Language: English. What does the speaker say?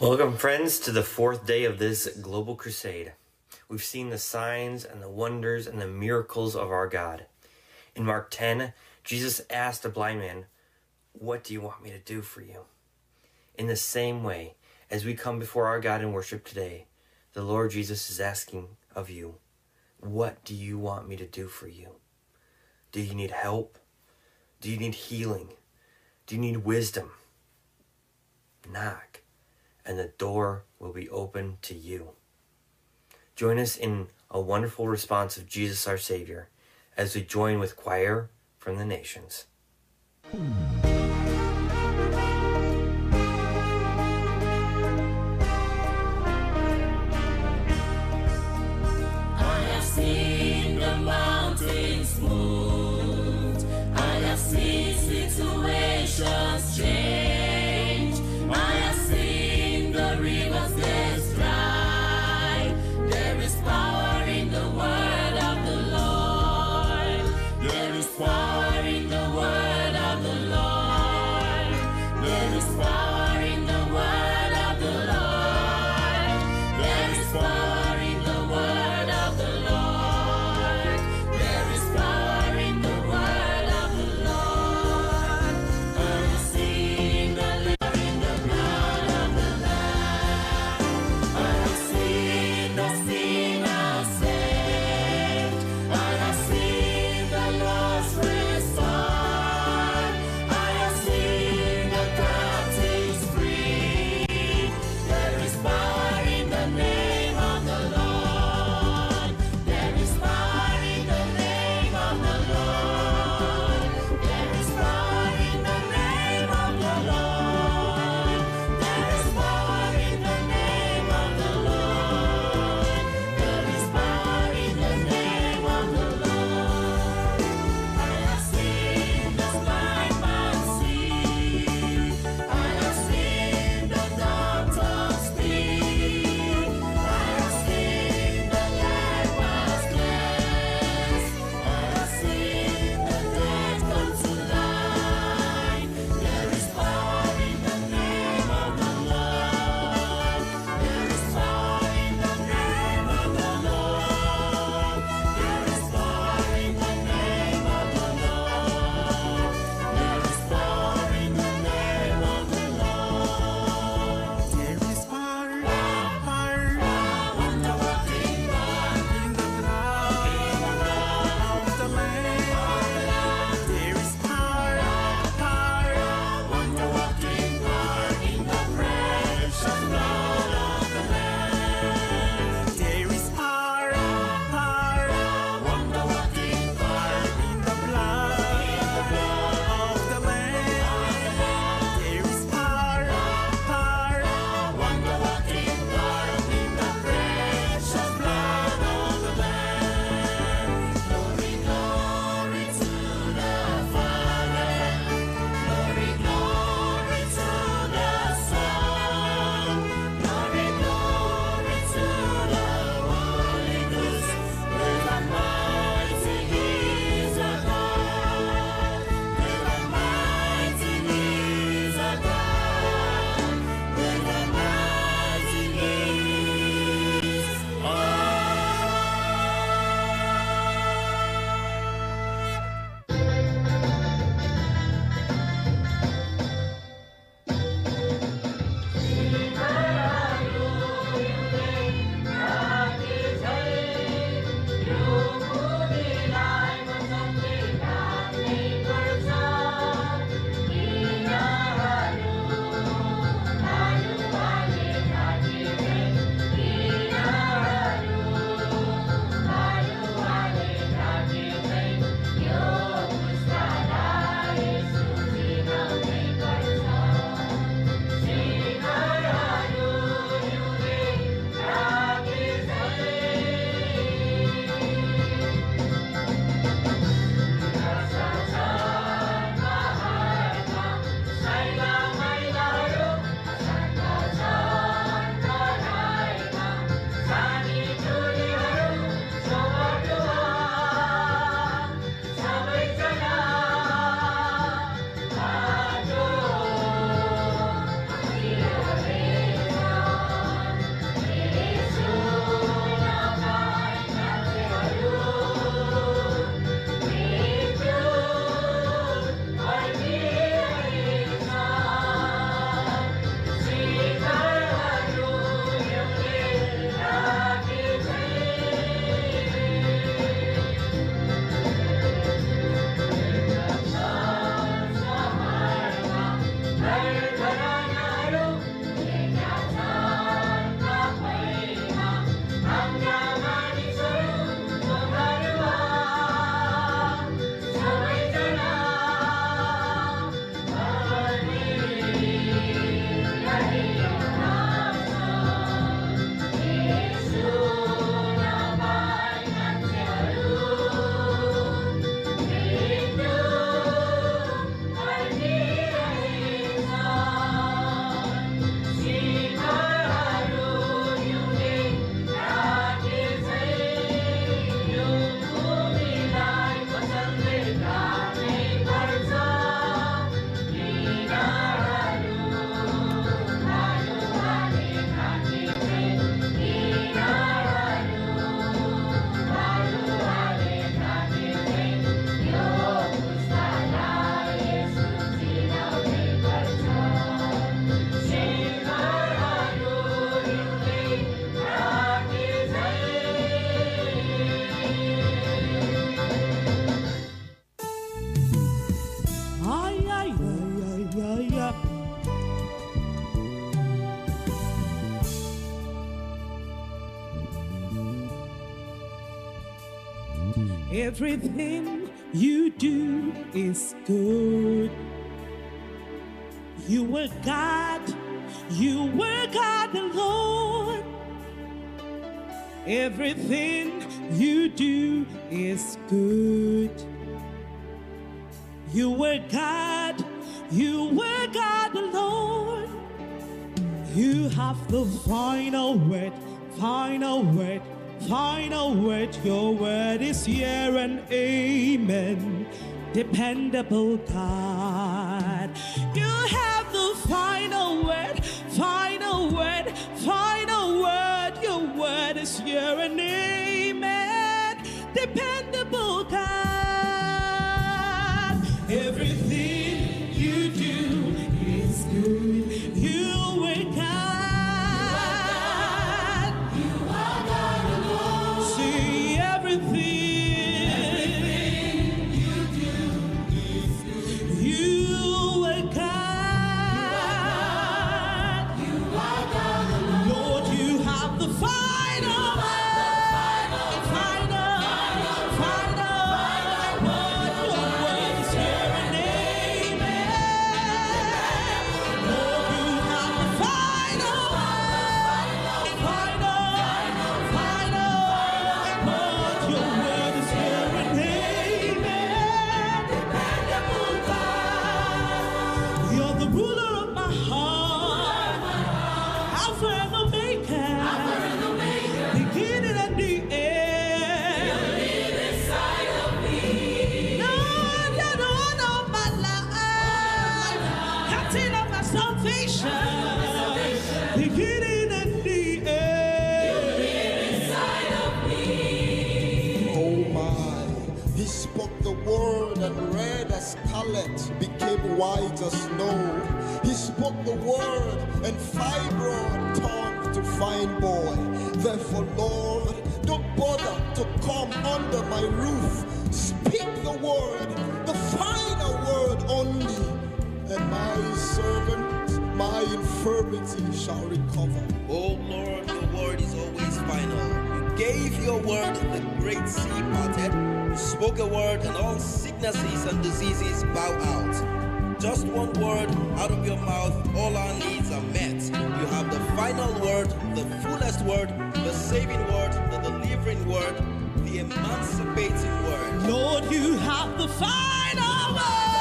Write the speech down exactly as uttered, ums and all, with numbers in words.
Welcome, friends, to the fourth day of this global crusade. We've seen the signs and the wonders and the miracles of our God. In Mark ten, Jesus asked a blind man, "What do you want me to do for you?" In the same way, as we come before our God in worship today, the Lord Jesus is asking of you, "What do you want me to do for you?" Do you need help? Do you need healing? Do you need wisdom? Knock, and the door will be open to you. Join us in a wonderful response of Jesus our Savior as we join with choir from the nations. Hmm. Power in the word of the Lord. Everything you do is good. You were God, you were God alone. Everything you do is good. You were God, you were God alone. You have the final word, final word, final word. Your word is here and amen. Dependable God. You have the final word, final word, final word. Your word is here and amen. Dependable God. Everything you do is good. You were God. Became white as snow. He spoke the word, and fibroid turned to fine boy. Therefore, Lord, don't bother to come under my roof. Speak the word, the final word only, and my servant, my infirmity shall recover. Oh Lord, your word is always final. You gave your word, the great sea parted. You spoke a word, and all sicknesses and diseases bow out. Just one word out of your mouth, all our needs are met. You have the final word, the fullest word, the saving word, the delivering word, the emancipating word. Lord, you have the final word.